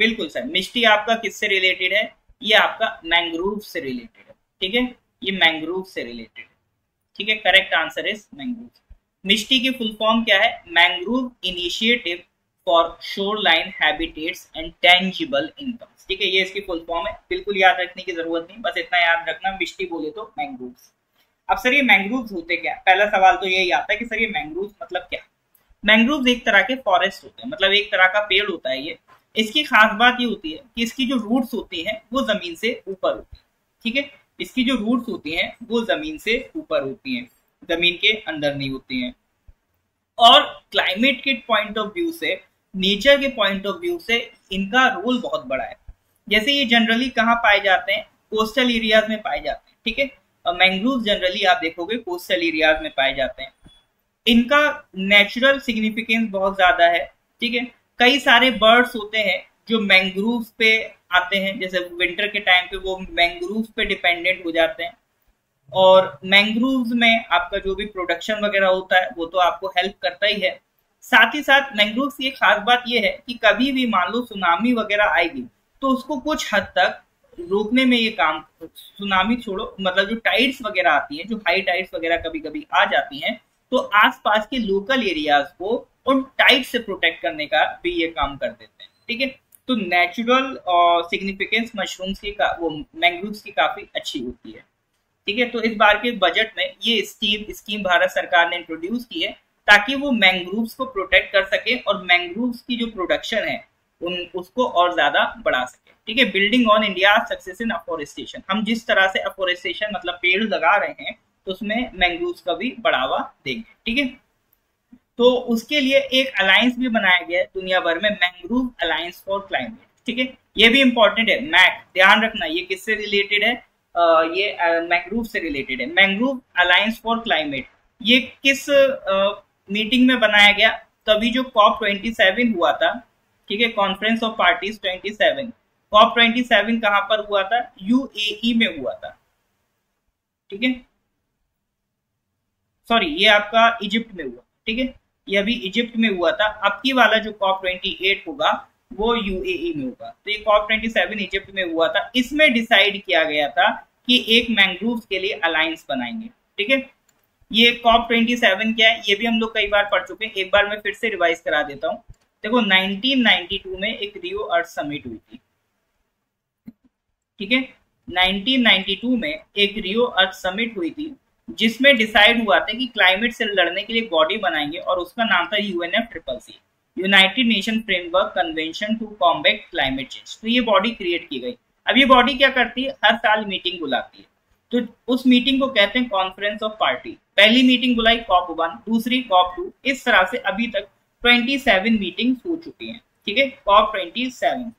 बिल्कुल सर, मिस्टी आपका किससे रिलेटेड है? ये आपका मैंग्रोव से रिलेटेड है। ठीक है, ये मैंग्रोव से रिलेटेड है। ठीक है, correct answer is mangrove. MISHTI की फुल फॉर्म क्या है? Mangrove initiative for shoreline habitats and tangible income. ठीक है, ये इसकी फुल फॉर्म है, बिल्कुल याद रखने की जरूरत नहीं, बस इतना याद रखना मिस्टी बोले तो मैंग्रोव। अब सर ये मैंग्रोव्स होते क्या? पहला सवाल तो यही आता है कि सर ये मैंग्रोव्स मतलब क्या? मैंग्रोव्स एक तरह के फॉरेस्ट होते हैं, मतलब एक तरह का पेड़ होता है ये। इसकी खास बात ये होती है कि इसकी जो रूट्स होती हैं वो जमीन से ऊपर होती है। ठीक है, इसकी जो रूट्स होती हैं वो जमीन से ऊपर होती हैं, जमीन के अंदर नहीं होती हैं। और क्लाइमेट के पॉइंट ऑफ व्यू से, नेचर के पॉइंट ऑफ व्यू से इनका रोल बहुत बड़ा है। जैसे ये जनरली कहाँ पाए जाते हैं? कोस्टल एरियाज में पाए जाते हैं। ठीक है, मैंग्रोव जनरली आप देखोगे कोस्टल एरियाज में पाए जाते हैं। इनका नेचुरल सिग्निफिकेंस बहुत ज्यादा है। ठीक है, कई सारे बर्ड्स होते हैं जो मैंग्रोव्स पे आते हैं, जैसे विंटर के टाइम पे वो मैंग्रोव्स पे डिपेंडेंट हो जाते हैं। और मैंग्रोव्स में आपका जो भी प्रोडक्शन वगैरह होता है वो तो आपको हेल्प करता ही है, साथ ही साथ मैंग्रोव्स की खास बात यह है कि कभी भी मान लो सुनामी वगैरह आएगी तो उसको कुछ हद तक रोकने में ये काम, सुनामी छोड़ो, मतलब जो टाइड्स वगैरह आती हैं, जो हाई टाइड्स वगैरह कभी कभी आ जाती हैं, तो आसपास के लोकल एरियाज को उन टाइड से प्रोटेक्ट करने का भी ये काम कर देते हैं। ठीक है, तो नेचुरल सिग्निफिकेंस मशरूम्स की का, वो मैंग्रोव्स की काफी अच्छी होती है। ठीक है, तो इस बार के बजट में ये स्कीम स्कीम भारत सरकार ने इंट्रोड्यूस की है ताकि वो मैंग्रोव्स को प्रोटेक्ट कर सके और मैंग्रोव्स की जो प्रोडक्शन है उन उसको और ज्यादा बढ़ा सके। ठीक है, building on India success in afforestation, हम जिस तरह से अफॉरेस्टेशन मतलब पेड़ लगा रहे हैं तो उसमें मैंग्रोव्स का भी बढ़ावा देंगे। ठीक है, तो उसके लिए एक अलायंस भी बनाया गया है दुनिया भर में, मैंग्रोव अलायंस फॉर क्लाइमेट। ठीक है, ये भी इंपॉर्टेंट है, मैक ध्यान रखना। ये किससे रिलेटेड है? आ, ये मैंग्रोव से रिलेटेड है। मैंग्रोव अलायंस फॉर क्लाइमेट ये किस मीटिंग में बनाया गया? तभी जो कॉप ट्वेंटी सेवन हुआ था, ठीक है, conference of parties twenty seven, COP twenty seven कहां पर हुआ था? यूएई में हुआ था, ठीक है, सॉरी ये आपका इजिप्ट में हुआ, ठीक है, ये अभी इजिप्ट में हुआ था। अब की वाला जो कॉप ट्वेंटी एट होगा वो यूएई में होगा। तो ये कॉप ट्वेंटी सेवन इजिप्ट में हुआ था। इसमें डिसाइड किया गया था कि एक मैंग्रोव्स के लिए अलायंस बनाएंगे, ठीक है। ये कॉप ट्वेंटी सेवन क्या है ये भी हम लोग कई बार पढ़ चुके हैं, एक बार मैं फिर से रिवाइज करा देता हूँ। देखो नाइनटीन नाइंटी टू में एक रियो अर्थ समिट हुई थी, ठीक है, नाइनटीन नाइंटी टू में एक रियो अर्थ समिट हुई थी जिसमें डिसाइड हुआ था कि क्लाइमेट से लड़ने के लिए बॉडी बनाएंगे और उसका नाम था U N F triple C, United Nation framework convention to combat climate change. तो ये बॉडी क्रिएट की गई। अब ये बॉडी क्या करती है? हर साल मीटिंग बुलाती है। तो उस मीटिंग को कहते हैं कॉन्फ्रेंस ऑफ पार्टी। पहली मीटिंग बुलाई कॉप वन, दूसरी कॉप टू, इस तरह से अभी तक सत्ताईस मीटिंग्स हो चुकी हैं, ठीक है, कॉप सत्ताईस।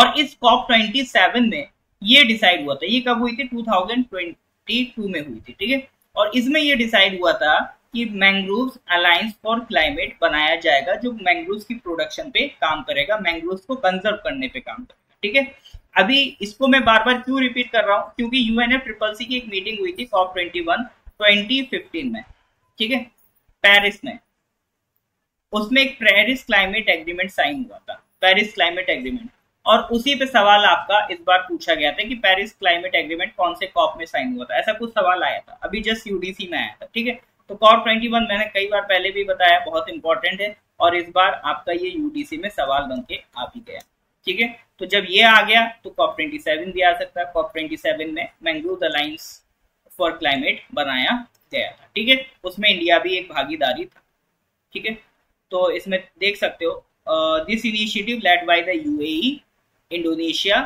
और इस कॉप सत्ताईस में ये डिसाइड हुआ था, ये कब हुई थी? दो हज़ार बाईस में हुई थी, ठीक है। और इसमें ये डिसाइड हुआ था कि मैंग्रोव्स अलायंस फॉर क्लाइमेट बनाया जाएगा जो मैंग्रोव्स की प्रोडक्शन पे काम करेगा, मैंग्रोव्स को कंजर्व करने पे काम करेगा, ठीक है। अभी इसको मैं बार बार क्यों रिपीट कर रहा हूँ? क्योंकि यूएनएफ ट्रिपल सी की एक मीटिंग हुई थी COP twenty one twenty fifteen में, ठीक है, पेरिस में। उसमें एक पेरिस क्लाइमेट एग्रीमेंट साइन हुआ था, पेरिस क्लाइमेट एग्रीमेंट, और उसी पे सवाल आपका इस बार पूछा गया था कि पेरिस क्लाइमेट एग्रीमेंट कौन से कॉप में साइन हुआ था, ऐसा कुछ सवाल आया था, अभी जस्ट यूडीसी में आया था, ठीक है। तो कॉप ट्वेंटी वन मैंने कई बार पहले भी बताया बहुत इंपॉर्टेंट है, और इस बार आपका ये यूडीसी में सवाल बन के आ भी गया, ठीक है। तो जब ये आ गया तो कॉप ट्वेंटी सेवन भी आ सकता है। कॉप ट्वेंटी सेवन में मैंग्रोव अलायंस फॉर क्लाइमेट बनाया गया था, ठीक है, उसमें इंडिया भी एक भागीदारी था, ठीक है। तो इसमें देख सकते हो this initiative led by the UAE, Indonesia,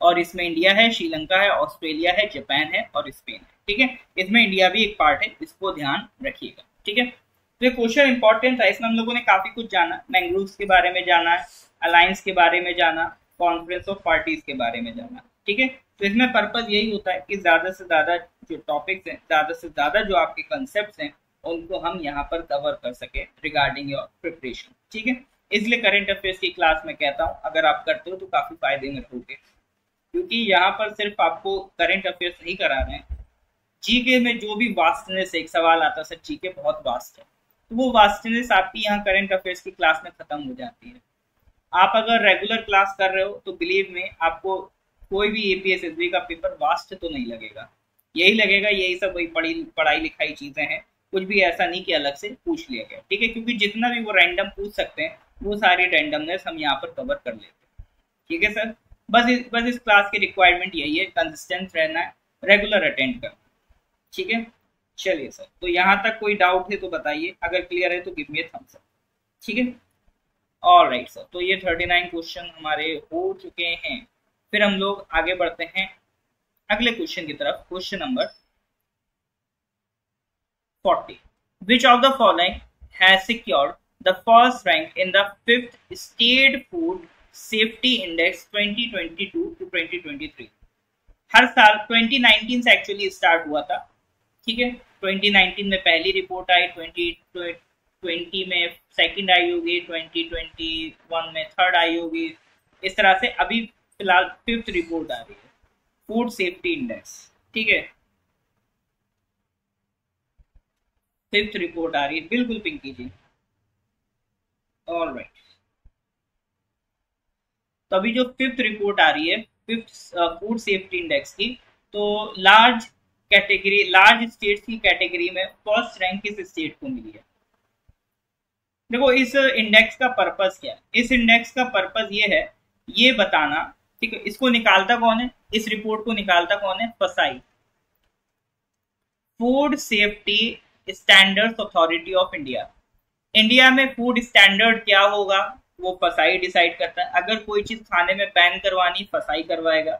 और इसमें इंडिया है, श्रीलंका है, ऑस्ट्रेलिया है, जापान है और स्पेन है, ठीक है। इसमें इंडिया भी एक पार्ट है, इसको ध्यान रखिएगा, ठीक है। तो ये क्वेश्चन इंपॉर्टेंट था, इसमें हम लोगों ने काफी कुछ जाना, मैंग्रोव्स के बारे में जाना है, अलायंस के बारे में जाना, कॉन्फ्रेंस ऑफ पार्टीज के बारे में जाना, ठीक है। तो इसमें पर्पस यही होता है कि ज्यादा से ज्यादा जो टॉपिक्स हैं, ज्यादा से ज्यादा जो आपके कॉन्सेप्ट्स हैं उनको हम यहाँ पर कवर कर सके रिगार्डिंग योर प्रिपरेशन, ठीक है। इसलिए करंट अफेयर्स की क्लास में कहता हूँ अगर आप करते हो तो काफी फायदेमंद होते, क्योंकि यहाँ पर सिर्फ आपको करंट अफेयर्स नहीं करा रहे हैं, जीके में जो भी वास्टनेस एक सवाल आता है सर जीके बहुत वास्ट है, तो वो वास्टनेस आपकी यहाँ करंट अफेयर्स की क्लास में खत्म हो जाती है। आप अगर रेगुलर क्लास कर रहे हो तो बिलीव में आपको कोई भी A P S S B का पेपर वास्ट तो नहीं लगेगा, यही लगेगा यही सब वही पढ़ी पढ़ाई लिखाई चीजें हैं, कुछ भी ऐसा नहीं कि अलग से पूछ लिया गया, ठीक है, क्योंकि जितना भी वो रैंडम पूछ सकते हैं वो सारी रैंडमनेस हम यहाँ पर कवर कर लेते हैं, ठीक है सर। बस इस बस इस क्लास की रिक्वायरमेंट यही है, कंसिस्टेंट रहना है, रेगुलर अटेंड करना, ठीक है। चलिए सर, तो यहाँ तक कोई डाउट है तो बताइए, अगर क्लियर है तो give me a thumbs up, ठीक है। ऑल राइट सर, तो ये उनतालीस क्वेश्चन हमारे हो चुके हैं। फिर हम लोग आगे बढ़ते हैं अगले क्वेश्चन की तरफ, क्वेश्चन नंबर चालीस। Which of the following has secured the first rank in the fifth state food safety index twenty twenty two to twenty twenty three. हर साल ट्वेंटी नाइंटीन से एक्चुअली स्टार्ट हुआ था, ठीक है, ट्वेंटी नाइंटीन में पहली रिपोर्ट आई, ट्वेंटी ट्वेंटी में सेकंड आई होगी, ट्वेंटी ट्वेंटी वन में थर्ड आई होगी, इस तरह से अभी फिलहाल फिफ्थ रिपोर्ट आ रही है फूड सेफ्टी इंडेक्स, ठीक है, फिफ्थ रिपोर्ट आ रही है, बिल्कुल पिंकी जी। ऑल राइट, तो अभी जो फिफ्थ रिपोर्ट आ रही है फिफ्थ फूड सेफ्टी इंडेक्स की, तो लार्ज कैटेगरी लार्ज स्टेट्स की कैटेगरी में फर्स्ट रैंक किस स्टेट को मिली है? देखो इस इंडेक्स का पर्पस क्या है? इस इंडेक्स का पर्पस ये है, ये बताना, ठीक है, इसको निकालता कौन है? इस रिपोर्ट को निकालता कौन है? FSSAI, food safety standards authority of India. India में फूड स्टैंडर्ड क्या होगा वो फसाई डिसाइड करता है। अगर कोई चीज खाने में बैन करवानी फसाई करवाएगा,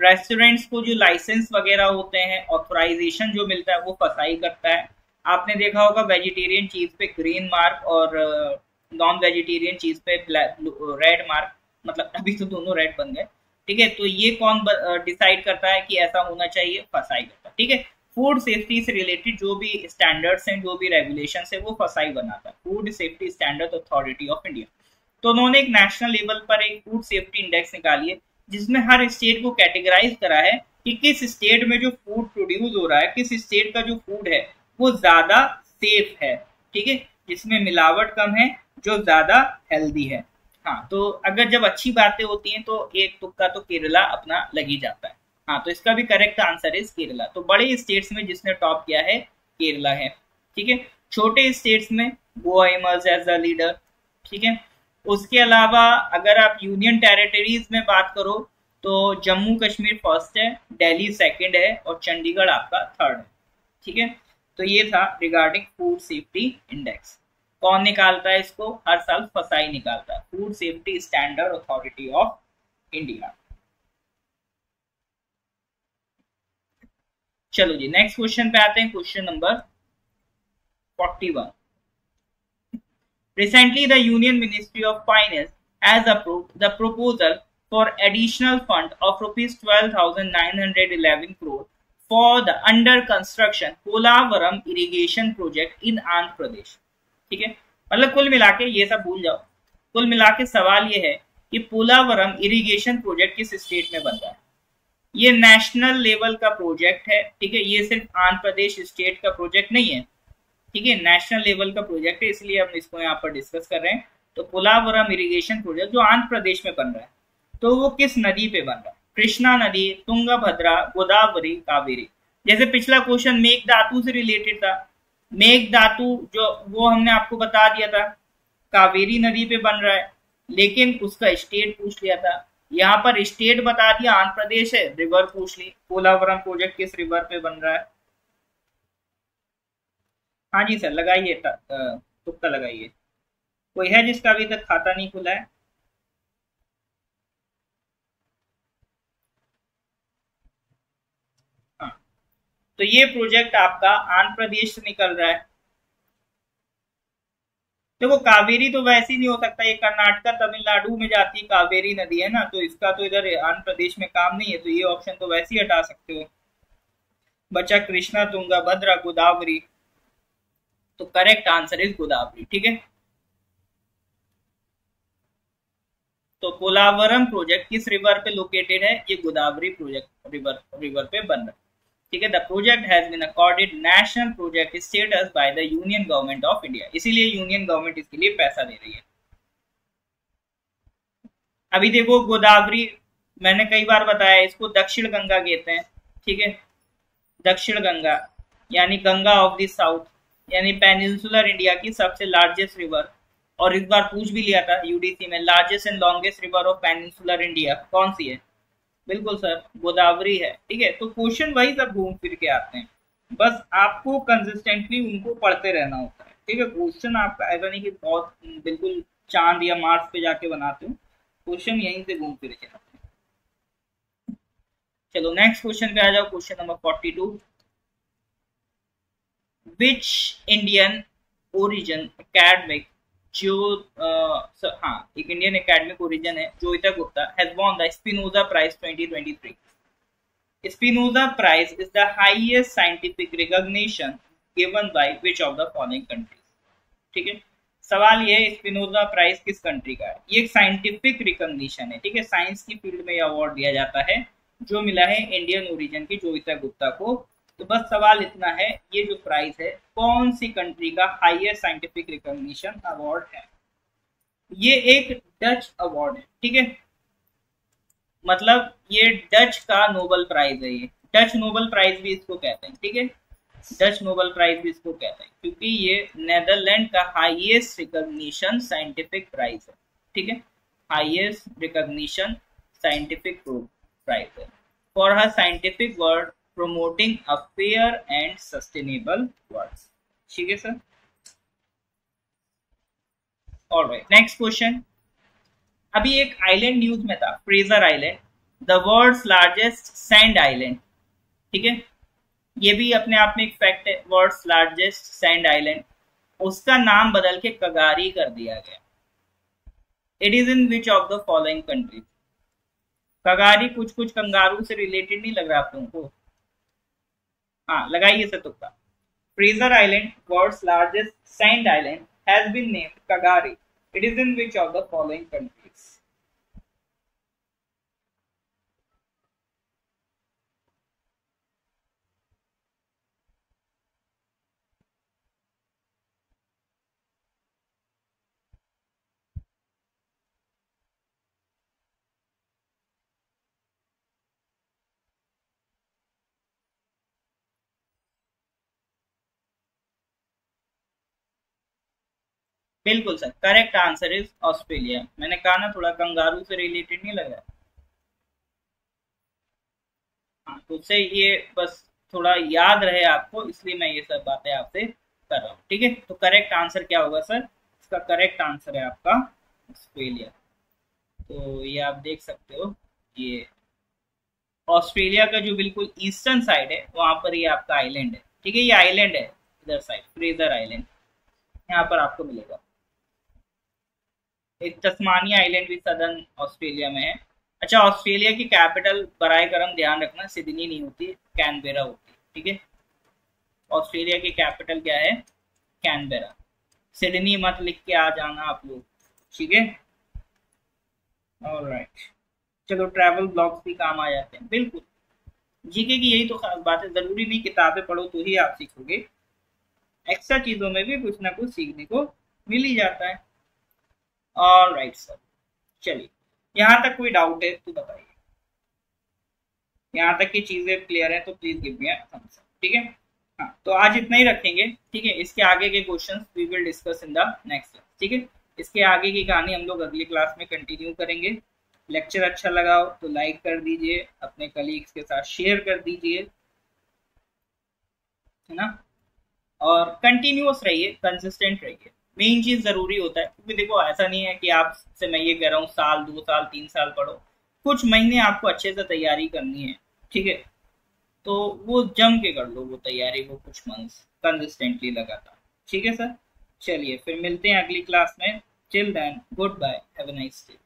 रेस्टोरेंट्स को जो लाइसेंस वगैरह होते हैं, ऑथोराइजेशन जो मिलता है वो फसाई करता है। आपने देखा होगा वेजिटेरियन चीज पे ग्रीन मार्क और नॉन वेजिटेरियन चीज पे रेड मार्क, मतलब अभी तो दोनों रेड बन गए, ठीक है। तो ये कौन डिसाइड करता है कि ऐसा होना चाहिए? फसाई करता है, ठीक है। फूड सेफ्टी से रिलेटेड जो भी स्टैंडर्ड्स हैं, जो भी रेगुलेशंस हैं, वो फसाई बनाता है, food safety standard authority of India. तो उन्होंने एक नेशनल लेवल पर एक फूड सेफ्टी इंडेक्स निकाली है जिसमें हर स्टेट को कैटेगराइज करा है कि किस स्टेट में जो फूड प्रोड्यूस हो रहा है, किस स्टेट का जो फूड है वो ज्यादा सेफ है, ठीक है, जिसमें मिलावट कम है, जो ज्यादा हेल्दी है। हाँ, तो अगर जब अच्छी बातें होती हैं तो एक तुक्का तो केरला अपना लगी जाता है। हाँ, तो इसका भी करेक्ट आंसर इज केरला। तो बड़े स्टेट्स में जिसने टॉप किया है केरला है, ठीक है। छोटे स्टेट्स में Goa emerge as the leader, ठीक है। उसके अलावा अगर आप यूनियन टेरिटरीज में बात करो तो जम्मू कश्मीर फर्स्ट है, दिल्ली सेकंड है और चंडीगढ़ आपका थर्ड है, ठीक है। तो ये था रिगार्डिंग फूड सेफ्टी इंडेक्स। कौन निकालता है इसको? हर साल फसाई निकालता है, food safety standard authority of India. चलो जी, नेक्स्ट क्वेश्चन पे आते हैं, question number forty one. Recently, the Union Ministry of Finance has approved the proposal for additional fund of rupees twelve thousand nine hundred eleven crore for the under construction Polavaram irrigation project in Andhra Pradesh, ठीक है। मतलब कुल मिला के ये सब भूल जाओ, कुल मिला के सवाल ये है कि पोलावरम इरिगेशन प्रोजेक्ट किस स्टेट में बन रहा है। ये नेशनल लेवल का प्रोजेक्ट है, ठीक है, ये सिर्फ आंध्र प्रदेश स्टेट का प्रोजेक्ट नहीं है, ठीक है, नेशनल लेवल का प्रोजेक्ट है, इसलिए हम इसको यहाँ पर डिस्कस कर रहे हैं। तो पोलावरम इरिगेशन प्रोजेक्ट जो आंध्र प्रदेश में बन रहा है, तो वो किस नदी पे बन रहा है? कृष्णा नदी, तुंगभद्रा, गोदावरी, कावेरी। जैसे पिछला क्वेश्चन मेघधातु से रिलेटेड था, मेघधातु जो वो हमने आपको बता दिया था कावेरी नदी पे बन रहा है, लेकिन उसका स्टेट पूछ लिया था। यहाँ पर स्टेट बता दिया आंध्र प्रदेश है, रिवर पूछ ली, पोलावरम प्रोजेक्ट किस रिवर पे बन रहा है। हाँ जी सर, लगाइए तुक्का लगाइए। कोई है जिसका अभी तक खाता नहीं खुला है? हाँ, तो ये प्रोजेक्ट आपका आंध्र प्रदेश से निकल रहा है। देखो, कावेरी तो वैसे ही नहीं हो सकता, ये कर्नाटका तमिलनाडु में जाती है कावेरी नदी, है ना, तो इसका तो इधर आंध्र प्रदेश में काम नहीं है, तो ये ऑप्शन तो वैसे ही हटा सकते हो। बचा कृष्णा, तुंगभद्रा, गोदावरी, तो करेक्ट आंसर इज गोदावरी, ठीक है। तो पोलावरम प्रोजेक्ट किस रिवर पे लोकेटेड है? ये गोदावरी प्रोजेक्ट रिवर रिवर पे बन रहा है, ठीक है। The project has been accorded national project status by the union government of India, इसीलिए यूनियन गवर्नमेंट इसके लिए पैसा दे रही है। अभी देखो, गोदावरी मैंने कई बार बताया, इसको दक्षिण गंगा कहते हैं, ठीक है, दक्षिण गंगा यानी गंगा ऑफ द साउथ, यानी पेनिनसुलर इंडिया की सबसे लार्जेस्ट रिवर, और इस बार पूछ भी लिया था यूडीसी में, largest and longest river of peninsular India कौन सी है? बिल्कुल सर, गोदावरी है, ठीक है। तो क्वेश्चन वही सब घूम फिर के आते हैं, बस आपको कंसिस्टेंटली उनको पढ़ते रहना होता है, ठीक है। क्वेश्चन आपका ऐसा नहीं कि बहुत बिल्कुल चांद या मार्स पे जाके बनाते हो, क्वेश्चन यहीं से घूम फिर के आते हैं। चलो नेक्स्ट क्वेश्चन पे आ जाओ, question number forty two. Which Indian origin academic जो uh, so, हाँ एक इंडियन academic origin है Joita Gupta has won the Spinoza Prize twenty twenty-three. Spinoza Prize is the highest scientific recognition given by which of the following countries? ठीक है, सवाल ये है Spinoza prize किस कंट्री का है। ये एक साइंटिफिक रिकॉग्निशन है, ठीक है, साइंस की फील्ड में अवार्ड दिया जाता है जो मिला है इंडियन ओरिजिन की जोइता गुप्ता को। तो बस सवाल इतना है, ये जो प्राइज है कौन सी कंट्री का हाईएस्ट साइंटिफिक रिकॉग्निशन अवार्ड है? ये एक डच अवार्ड है, ठीक है, मतलब ये डच का नोबेल प्राइज है, ये डच नोबेल प्राइज भी इसको कहते हैं, ठीक है, डच नोबेल प्राइज भी इसको कहते हैं, क्योंकि ये नेदरलैंड का हाईएस्ट रिकॉग्निशन साइंटिफिक प्राइज है, ठीक है, हाईएस्ट रिकॉग्निशन साइंटिफिक प्राइज है for her scientific work promoting a fair and sustainable world, ठीक है सर। Alright, next question. अभी एक आइलैंड न्यूज में था, Fraser island, the world's largest sand island, ठीक है, ये भी अपने आप में एक फैक्ट है, वर्ल्ड्स लार्जेस्ट सैंड आइलैंड, उसका नाम बदल के कगारी कर दिया गया। It is in which of the following country? K'gari कुछ कुछ कंगारू से रिलेटेड नहीं लग रहा आप लोगों को? हाँ, लगाइए सर तुक्का। Fraser island, world's largest sand island, has been named K'gari It is in which of the following countries? बिल्कुल sir, correct answer is Australia. मैंने कहा ना थोड़ा कंगारू से रिलेटेड नहीं लगा, हाँ तो उससे ये बस थोड़ा याद रहे आपको, इसलिए मैं ये सब बातें आपसे कर रहा हूँ। ठीक है, तो करेक्ट आंसर क्या होगा सर? इसका करेक्ट आंसर है आपका ऑस्ट्रेलिया। तो ये आप देख सकते हो, ये ऑस्ट्रेलिया का जो बिल्कुल ईस्टर्न साइड है वहां पर ये आपका आइलैंड है। ठीक है, ये आइलैंड है इधर साइड, फ्रेजर आइलैंड यहाँ पर आपको मिलेगा। एक तस्मानिया आइलैंड भी सदर्न ऑस्ट्रेलिया में है। अच्छा, ऑस्ट्रेलिया की कैपिटल बराए करम ध्यान रखना सिडनी नहीं होती, कैनबेरा होती है। ठीक है, ऑस्ट्रेलिया की कैपिटल क्या है? कैनबेरा। सिडनी मत लिख के आ जाना आप लोग, ठीक है? ऑलराइट, चलो ट्रैवल ब्लॉग्स भी काम आ जाते हैं। बिल्कुल जीके की यही तो खास बात है, जरूरी नहीं किताबें पढ़ो तो ही आप सीखोगे, एक्स्ट्रा चीजों में भी कुछ ना कुछ सीखने को मिल ही जाता है। ऑल राइट सर, चलिए यहाँ तक कोई डाउट है तो बताइए, यहाँ तक की चीजें क्लियर है तो please give me a thumbs up. ठीक है, हाँ तो आज इतना ही रखेंगे। ठीक है, इसके आगे के questions we will discuss in the next. ठीक है, इसके आगे की कहानी हम लोग अगली क्लास में कंटिन्यू करेंगे। लेक्चर अच्छा लगा हो तो लाइक कर दीजिए, अपने कलीग्स के साथ शेयर कर दीजिए, है ना, और कंटिन्यूअस रहिए, कंसिस्टेंट रहिए, मेन चीज जरूरी होता है। क्योंकि देखो ऐसा नहीं है कि आपसे मैं ये कह रहा हूँ साल दो साल तीन साल पढ़ो, कुछ महीने आपको अच्छे से तैयारी करनी है। ठीक है, तो वो जम के कर लो वो तैयारी, वो कुछ मंथ्स कंसिस्टेंटली लगातार। ठीक है सर, चलिए फिर मिलते हैं अगली क्लास में। Till then, goodbye, have a nice day.